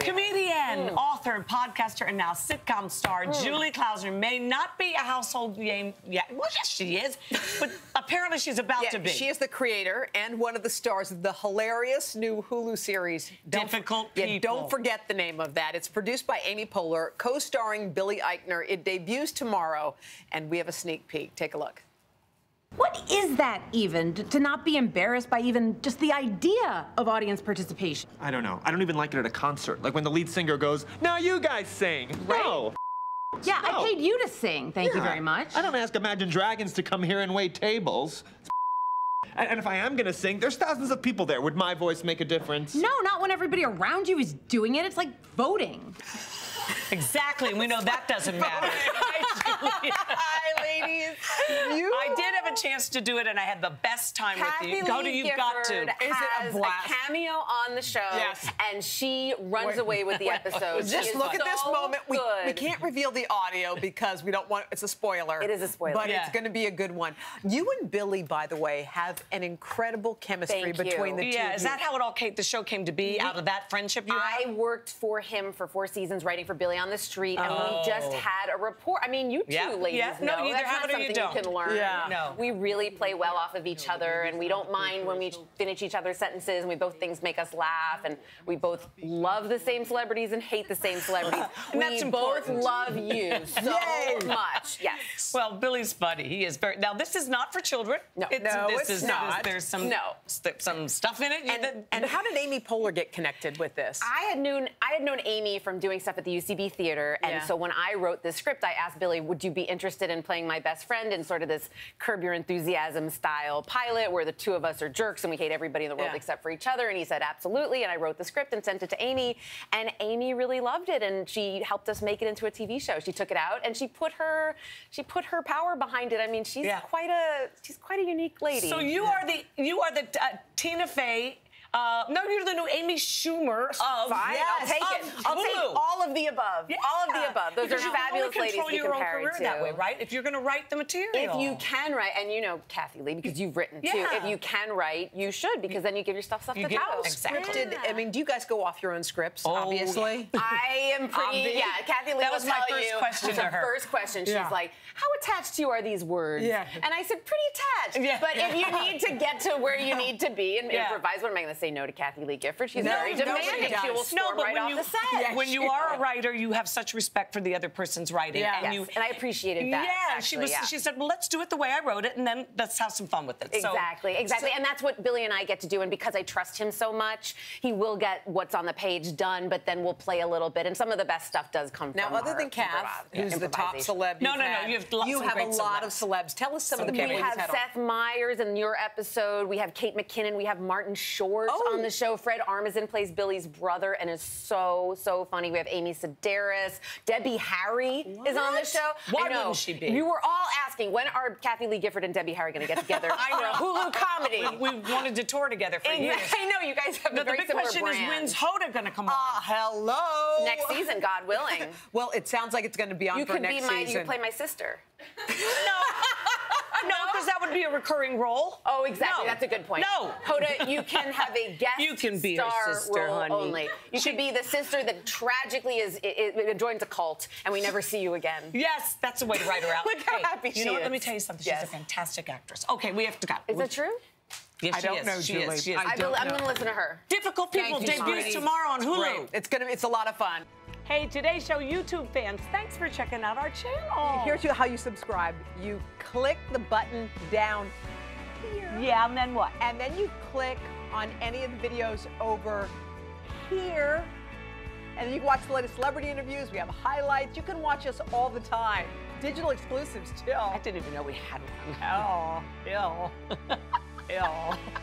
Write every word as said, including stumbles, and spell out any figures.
Comedian, mm. author, podcaster, and now sitcom star mm. Julie Klausner may not be a household name yet. Well, yes, she is, but apparently she's about yeah, to be. She is the creator and one of the stars of the hilarious new Hulu series, don't, Difficult People. Yeah, don't forget the name of that. It's produced by Amy Poehler, co-starring Billy Eichner. It debuts tomorrow, and we have a sneak peek. Take a look. What is that even, to not be embarrassed by even just the idea of audience participation? I don't know. I don't even like it at a concert. Like when the lead singer goes, now you guys sing. Right? No. Yeah, no. I paid you to sing. Thank yeah. you very much. I don't ask Imagine Dragons to come here and wait tables. And if I am going to sing, there's thousands of people there. Would my voice make a difference? No, not when everybody around you is doing it. It's like voting. Exactly. We know that doesn't matter. Hi, ladies. You... I did have a chance to do it, and I had the best time Kathy with you. Go to You've Got To. Is it a blast? A cameo on the show, yes. and she runs We're... away with the episode. Just look so at this moment. We, we can't reveal the audio because we don't want... It's a spoiler. It is a spoiler. But yeah. it's going to be a good one. You and Billy, by the way, have an incredible chemistry Thank between you. the yeah, two Yeah, is that how it all came, the show came to be, we, out of that friendship you I had? worked for him for four seasons, writing for Billy on the Street, oh. and we just had a rapport. I mean, you two yeah. ladies yeah. know. No, that's not something you, don't. you can learn. Yeah. No. We really play well off of each other, and we don't mind when we finish each other's sentences, and we both things make us laugh, and we both love the same celebrities and hate the same celebrities. and that's we important. both love you so much. Yes. Well, Billy's funny. He is very... Now, this is not for children. No, it's, no this it's is not. There's some, no. st some stuff in it. And, and, and how did Amy Poehler get connected with this? I had known, I had known Amy from doing stuff at the U C B Theater, and yeah. so when I wrote this script, I asked Billy, would you be interested in playing my best friend in sort of this Curb Your Enthusiasm style pilot where the two of us are jerks and we hate everybody in the world yeah. except for each other? And he said, absolutely. And I wrote the script and sent it to Amy, and Amy really loved it, and she helped us make it into a T V show. She took it out and she put her she put her power behind it. I mean, she's yeah. quite a she's quite a unique lady. So you yeah. are the you are the uh, Tina Fey. Uh, no, you're the new Amy Schumer. Of, Fine, yes, I'll take it. I'll Hulu. take all of the above. Yeah. All of the above. Those because are fabulous ladies to compare to. You can only control your own career to. that way, right? If you're going to write the material. If you can write, and you know Kathy Lee, because you've written yeah. too. If you can write, you should, because then you give your stuff stuff you to house. Exactly. Scripted, I mean, do you guys go off your own scripts? Oh, obviously. Yeah. I am pretty. Obvious. Yeah, Kathy Lee. That was my first you, question to her. First question. She's yeah. like, "How attached to you are these words?" Yeah. And I said, "Pretty attached." Yeah. But if you need to get to where you need to be and improvise, what am I going to say no to Kathy Lee Gifford? She's no, very demanding. She will storm no, right off you, the set. Yes, when you are a writer, you have such respect for the other person's writing. Yeah. And, yes. you, and I appreciated that. Yeah, actually, she was. Yeah. She said, well, let's do it the way I wrote it, and then let's have some fun with it. Exactly, so, exactly. So, and that's what Billy and I get to do, and because I trust him so much, he will get what's on the page done, but then we'll play a little bit, and some of the best stuff does come now, from Now, other than Kath, who's the top celeb No, no, no, you have lots You have a lot of celebs. Tell us some of the people you've had on. We have Seth Meyers in your episode. We have Kate McKinnon. We have Martin Short. Short oh. on the show. Fred Armisen plays Billy's brother and is so, so funny. We have Amy Sedaris. Debbie Harry what? is on the show. Why wouldn't she be? You were all asking, when are Kathy Lee Gifford and Debbie Harry going to get together I know. for a Hulu comedy? We, we wanted to tour together for and, years. I know, you guys have no, a very similar brand. The big question brand. is, when's Hoda going to come on? Ah, uh, hello. Next season, God willing. Well, it sounds like it's going to be on you for next be my, season. You can play my sister. No. No, because that would be a recurring role. Oh, exactly. No. That's a good point. No. Hoda, you can have a guest you can be star her sister, role honey. only. You she... should be the sister that tragically is it, it joins a cult, and we never see you again. Yes, that's the way to write her out. Look how hey, happy she You know is. What? Let me tell you something. Yes. She's a fantastic actress. Okay, we have to go. Is that true? Yes, I she don't is. know, she Julie. Is. She is. I I don't I'm going to listen to her. Difficult People you, debuts Marty. tomorrow on Hulu. Great. It's going to. It's a lot of fun. Hey, Today Show YouTube fans, thanks for checking out our channel. Here's how you subscribe. You click the button down here. Yeah, and then what? And then you click on any of the videos over here. And then you can watch the latest celebrity interviews. We have highlights. You can watch us all the time. Digital exclusives, too. I didn't even know we had one. Oh, ew. Ew.